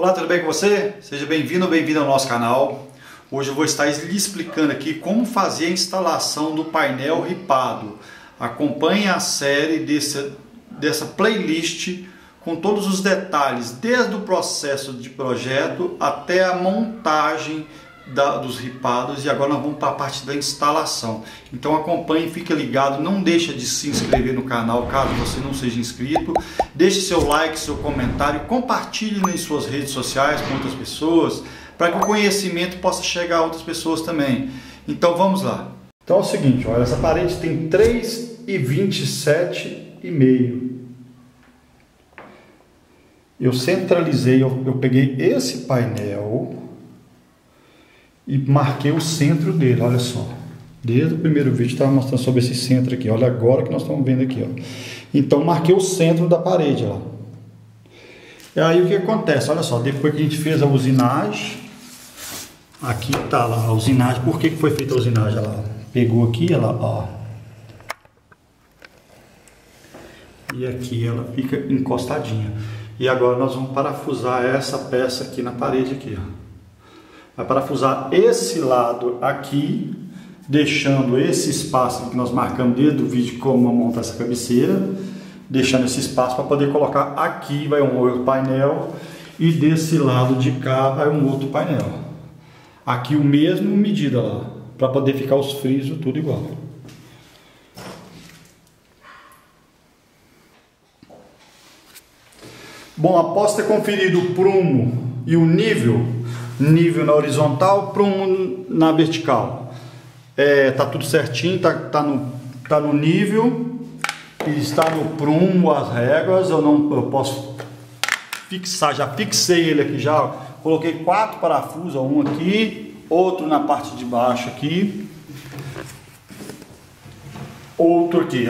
Olá, tudo bem com você? Seja bem-vindo ou bem-vinda ao nosso canal. Hoje eu vou estar lhe explicando aqui como fazer a instalação do painel ripado. Acompanhe a série dessa playlist com todos os detalhes, desde o processo de projeto até a montagem dos ripados, e agora nós vamos para a parte da instalação. Então acompanhe, fique ligado, não deixa de se inscrever no canal caso você não seja inscrito, deixe seu like, seu comentário, compartilhe nas suas redes sociais com outras pessoas, para que o conhecimento possa chegar a outras pessoas também. Então vamos lá. Então é o seguinte, olha, essa parede tem 3,27,5. Eu centralizei, eu peguei esse painel e marquei o centro dele, olha só. Desde o primeiro vídeo estava mostrando sobre esse centro aqui, olha agora que nós estamos vendo aqui, ó. Então marquei o centro da parede lá. E aí o que acontece, olha só, depois que a gente fez a usinagem, aqui tá lá a usinagem. Por que foi feita a usinagem? Ela pegou aqui, ela, ó, e aqui ela fica encostadinha. E agora nós vamos parafusar essa peça aqui na parede aqui, ó. Vai parafusar esse lado aqui, deixando esse espaço que nós marcamos desde o vídeo como montar essa cabeceira, deixando esse espaço para poder colocar aqui, vai um outro painel, e desse lado de cá vai um outro painel. Aqui o mesmo medida lá, para poder ficar os frisos tudo igual. Bom, após ter conferido o prumo e o nível na horizontal, prumo na vertical, tá tudo certinho, tá no nível, está no prumo, as réguas, eu posso fixar, já fixei ele aqui, já coloquei 4 parafusos, um aqui, outro na parte de baixo aqui, outro aqui,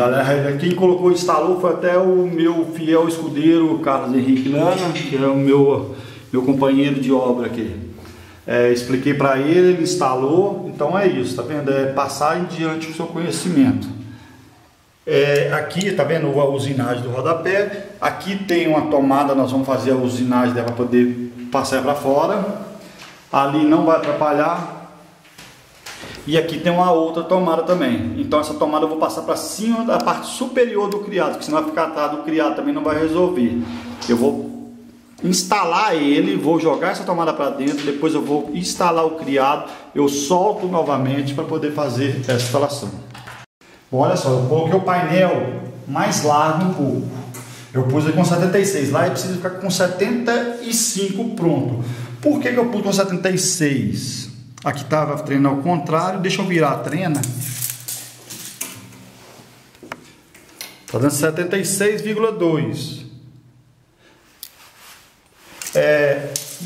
quem colocou, instalou, foi até o meu fiel escudeiro, Carlos Henrique Lana, que é o meu companheiro de obra aqui. Expliquei para ele, ele instalou, então é isso, tá vendo? É passar em diante o seu conhecimento. Aqui, tá vendo a usinagem do rodapé, aqui tem uma tomada, nós vamos fazer a usinagem dela para poder passar para fora, ali não vai atrapalhar, e aqui tem uma outra tomada também, então essa tomada eu vou passar para cima da parte superior do criado, porque senão vai ficar atrás do criado, também não vai resolver. Eu vou instalar ele, vou jogar essa tomada para dentro, depois eu vou instalar o criado, eu solto novamente para poder fazer essa instalação. Bom, olha só, eu coloquei o painel mais largo um pouco, eu pus ele com 76 lá e preciso ficar com 75 pronto. Por que que eu pus com 76? Aqui estava a trena ao contrário, deixa eu virar a trena. Está dando 76,2.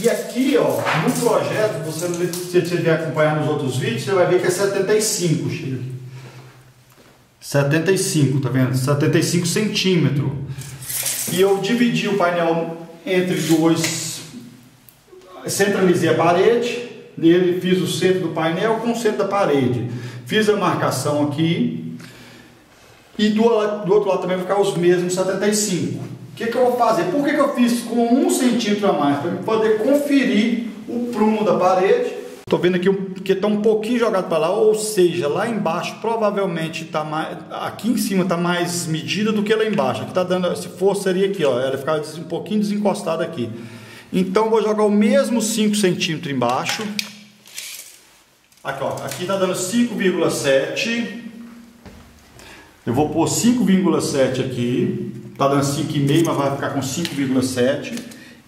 E aqui, ó, no projeto, se você vier acompanhar nos outros vídeos, você vai ver que é 75, chega. 75, tá vendo? 75 centímetros. E eu dividi o painel entre dois, centralizei a parede, nele fiz o centro do painel com o centro da parede. Fiz a marcação aqui, e do outro lado também vai ficar os mesmos 75. O que que eu vou fazer? Por que que eu fiz com 1 centímetro a mais? Para poder conferir o prumo da parede. Estou vendo aqui que está um pouquinho jogado para lá, ou seja, lá embaixo provavelmente está mais... Aqui em cima está mais medida do que lá embaixo. Aqui tá dando, se for, seria aqui, ó, ela ficava um pouquinho desencostada aqui. Então vou jogar o mesmo 5 centímetros embaixo. Aqui, ó, aqui está dando 5,7. Eu vou pôr 5,7 aqui. Tá dando 5,5, mas vai ficar com 5,7.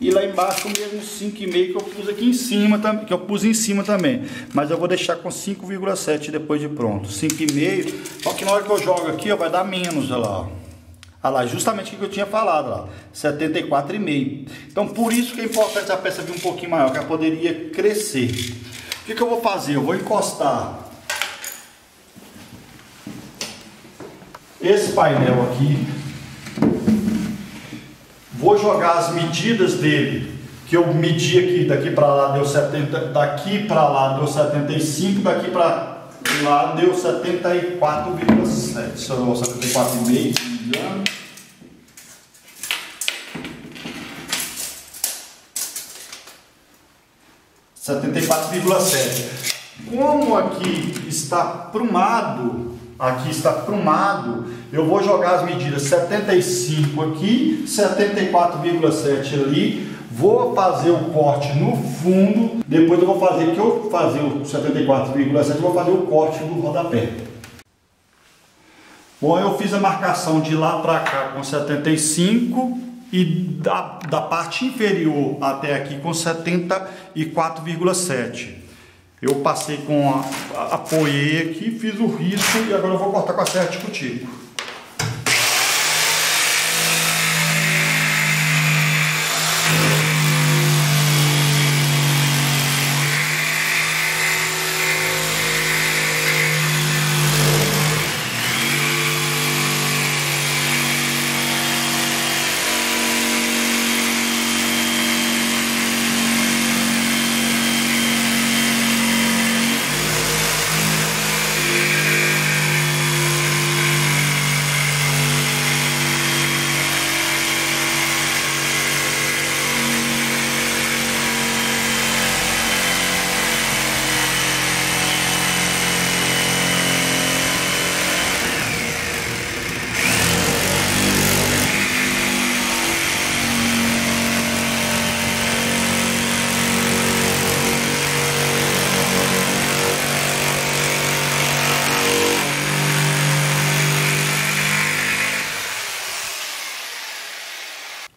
E lá embaixo o mesmo 5,5 que eu pus aqui em cima, que eu pus em cima também. Mas eu vou deixar com 5,7 depois de pronto. 5,5. Só que na hora que eu jogo aqui, ó, vai dar menos, olha lá. Olha lá, justamente o que eu tinha falado lá. 74,5. Então por isso que é importante a peça vir um pouquinho maior, que ela poderia crescer. O que que eu vou fazer? Eu vou encostar esse painel aqui. Vou jogar as medidas dele, que eu medi aqui, daqui para lá deu 70, daqui para lá deu 75, daqui para lá deu 74,7, ou 74,5. 74,7. Como aqui está prumado, eu vou jogar as medidas 75 aqui, 74,7 ali, vou fazer o corte no fundo, depois eu vou fazer, que eu fazer o 74,7, vou fazer o corte no rodapé. Bom, eu fiz a marcação de lá para cá com 75 e da parte inferior até aqui com 74,7. Eu passei com apoiei aqui, fiz o risco e agora eu vou cortar com a serra de cutico.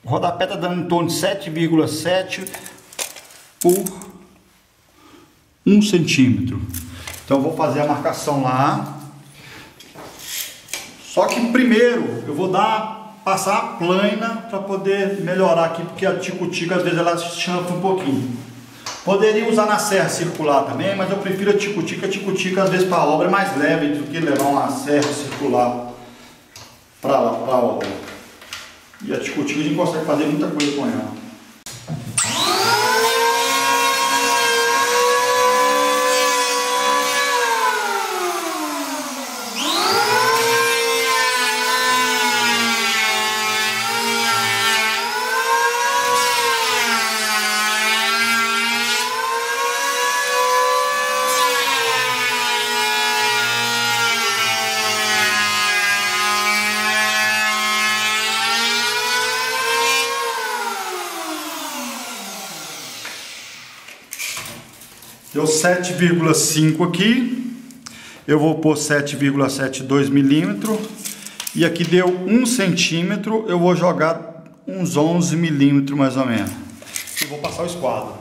O rodapé está dando em torno de 7,7 por 1 centímetro. Então eu vou fazer a marcação lá. Só que primeiro eu vou passar a plaina para poder melhorar aqui, porque a tico-tico às vezes ela chanfa um pouquinho. Poderia usar na serra circular também, mas eu prefiro a tico-tico. A tico-tico às vezes para a obra é mais leve do que levar uma serra circular para a obra. E a tico-tico a gente consegue fazer muita coisa com ela. Deu 7,5 aqui, eu vou pôr 7,72 milímetros, e aqui deu 1 centímetro, eu vou jogar uns 11 milímetros mais ou menos. E vou passar o esquadro.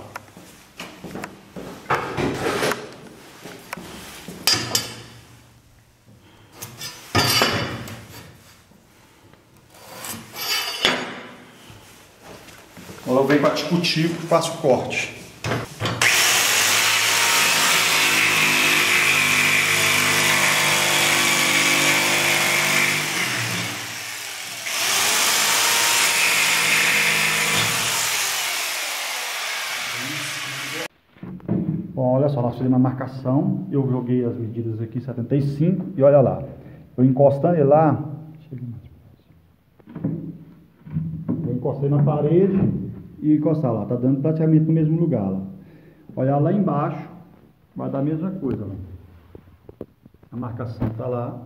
Agora eu venho para tico-tico e faço o corte. Bom, olha só, nós fizemos uma marcação, eu joguei as medidas aqui, 75, e olha lá, eu encostando ele lá, eu encostei na parede e encostar lá, tá dando praticamente no mesmo lugar lá. Olha lá embaixo, vai dar a mesma coisa lá. A marcação tá lá,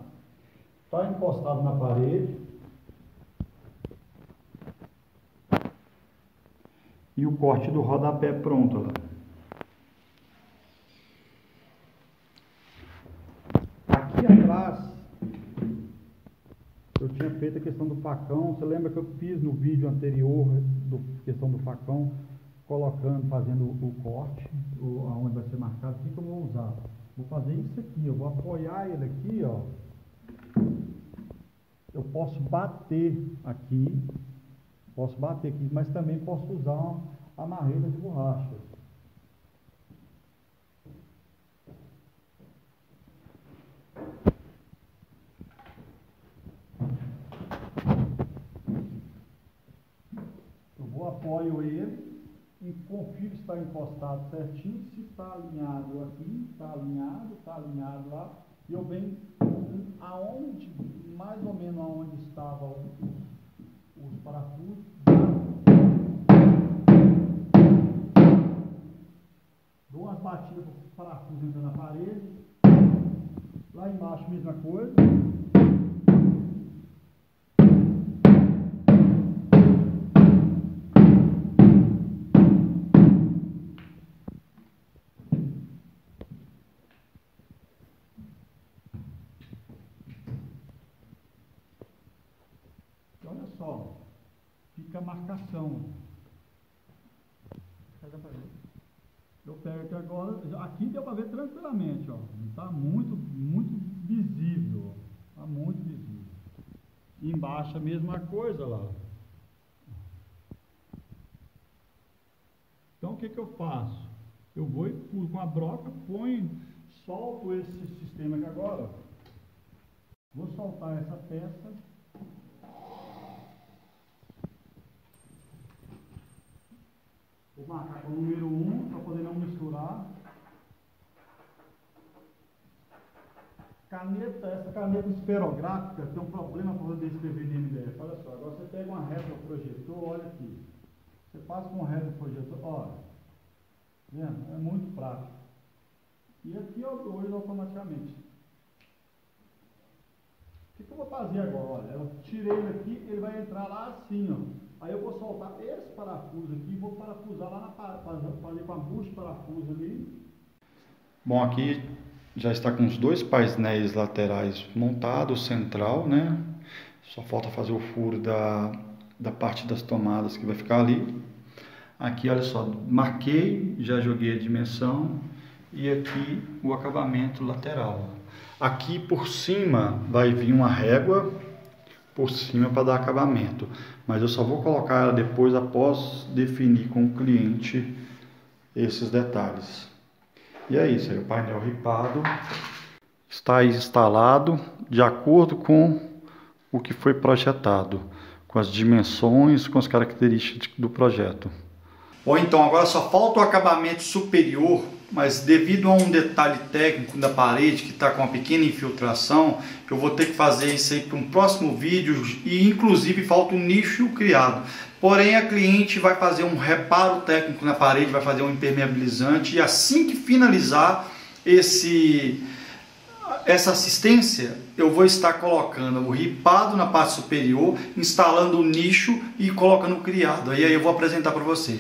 tá encostado na parede, e o corte do rodapé pronto lá. Eu tinha feito a questão do facão, você lembra que eu fiz no vídeo anterior a questão do facão, colocando, fazendo o corte, aonde vai ser marcado, o que eu vou usar? Vou fazer isso aqui, eu vou apoiar ele aqui, ó. Eu posso bater aqui, mas também posso usar uma amarreta de borracha. Apoio ele e confio se está encostado certinho, se está alinhado aqui, está alinhado lá, e eu venho aonde, mais ou menos aonde estavam os parafusos, do batida com o parafuso entrando na parede. Lá embaixo, mesma coisa. E olha só, fica a marcação. Eu pego aqui agora, aqui deu para ver tranquilamente, ó. Está muito visível, ó. Tá muito visível. E embaixo a mesma coisa lá. Então o que que eu faço? Eu vou e pulo com a broca, ponho, solto esse sistema aqui agora. Vou soltar essa peça. Vou marcar com o número 1 para poder não misturar. Caneta, essa caneta esferográfica tem um problema para poder escrever no MDF. Olha só, agora você pega uma retroprojetor, olha aqui. Você passa com um retroprojetor, olha. Vendo? É muito prático. E aqui eu dou automaticamente. O que eu vou fazer agora? Olha, eu tirei ele aqui, ele vai entrar lá assim, ó. Aí eu vou soltar esse parafuso aqui, vou parafusar lá na parede com a bucha de parafuso ali. Bom, aqui já está com os dois painéis laterais montados, central, né? Só falta fazer o furo da parte das tomadas que vai ficar ali. Aqui, olha só, marquei, já joguei a dimensão e aqui o acabamento lateral. Aqui por cima vai vir uma régua por cima para dar acabamento, mas eu só vou colocar ela depois, após definir com o cliente esses detalhes. E é isso aí, o painel ripado está instalado de acordo com o que foi projetado, com as dimensões, com as características do projeto. Bom, então agora só falta o acabamento superior, mas devido a um detalhe técnico da parede que está com uma pequena infiltração, eu vou ter que fazer isso aí para um próximo vídeo e inclusive falta um nicho criado. Porém a cliente vai fazer um reparo técnico na parede, vai fazer um impermeabilizante e assim que finalizar essa assistência, eu vou estar colocando o ripado na parte superior, instalando o nicho e colocando o criado. E aí eu vou apresentar para você.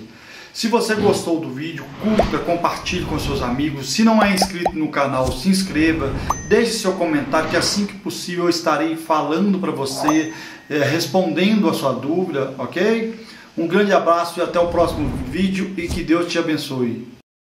Se você gostou do vídeo, curta, compartilhe com seus amigos. Se não é inscrito no canal, se inscreva. Deixe seu comentário que assim que possível eu estarei falando para você, respondendo a sua dúvida, ok? Um grande abraço e até o próximo vídeo e que Deus te abençoe.